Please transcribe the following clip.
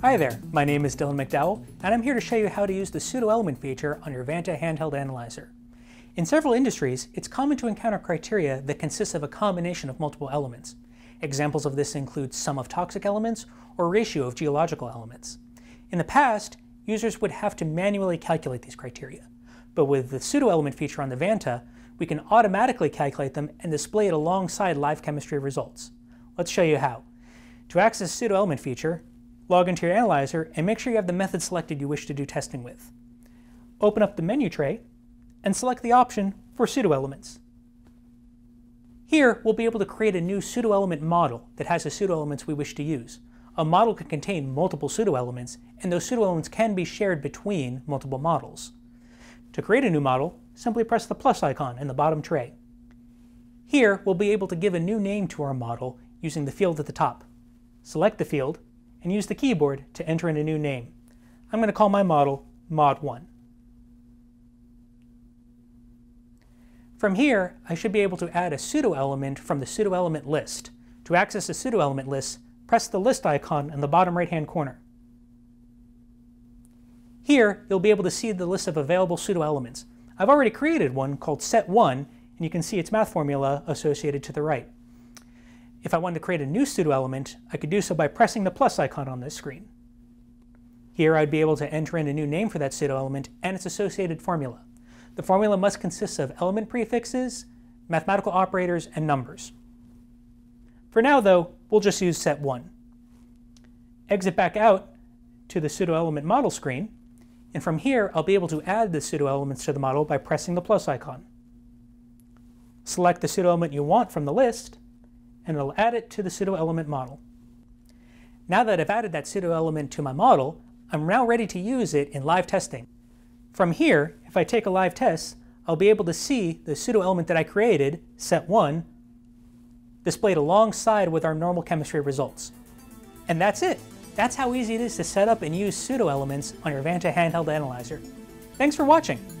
Hi there, my name is Dylan McDowell, and I'm here to show you how to use the pseudo element feature on your Vanta handheld analyzer. In several industries, it's common to encounter criteria that consists of a combination of multiple elements. Examples of this include sum of toxic elements or ratio of geological elements. In the past, users would have to manually calculate these criteria, but with the pseudo element feature on the Vanta, we can automatically calculate them and display it alongside live chemistry results. Let's show you how. To access the pseudo element feature, log into your analyzer and make sure you have the method selected you wish to do testing with. Open up the menu tray and select the option for pseudoelements. Here we'll be able to create a new pseudoelement model that has the pseudoelements we wish to use. A model can contain multiple pseudoelements, and those pseudoelements can be shared between multiple models. To create a new model, simply press the plus icon in the bottom tray. Here we'll be able to give a new name to our model using the field at the top. Select the field and use the keyboard to enter in a new name. I'm going to call my model Mod1. From here, I should be able to add a pseudo-element from the pseudo-element list. To access the pseudo-element list, press the list icon in the bottom right-hand corner. Here, you'll be able to see the list of available pseudo-elements. I've already created one called Set1, and you can see its math formula associated to the right. If I wanted to create a new pseudo-element, I could do so by pressing the plus icon on this screen. Here I'd be able to enter in a new name for that pseudo-element and its associated formula. The formula must consist of element prefixes, mathematical operators, and numbers. For now though, we'll just use set1. Exit back out to the pseudo-element model screen, and from here I'll be able to add the pseudo-elements to the model by pressing the plus icon. Select the pseudo-element you want from the list, and it'll add it to the pseudo-element model. Now that I've added that pseudo-element to my model, I'm now ready to use it in live testing. From here, if I take a live test, I'll be able to see the pseudo-element that I created, set1, displayed alongside with our normal chemistry results. And that's it! That's how easy it is to set up and use pseudo-elements on your Vanta handheld analyzer. Thanks for watching!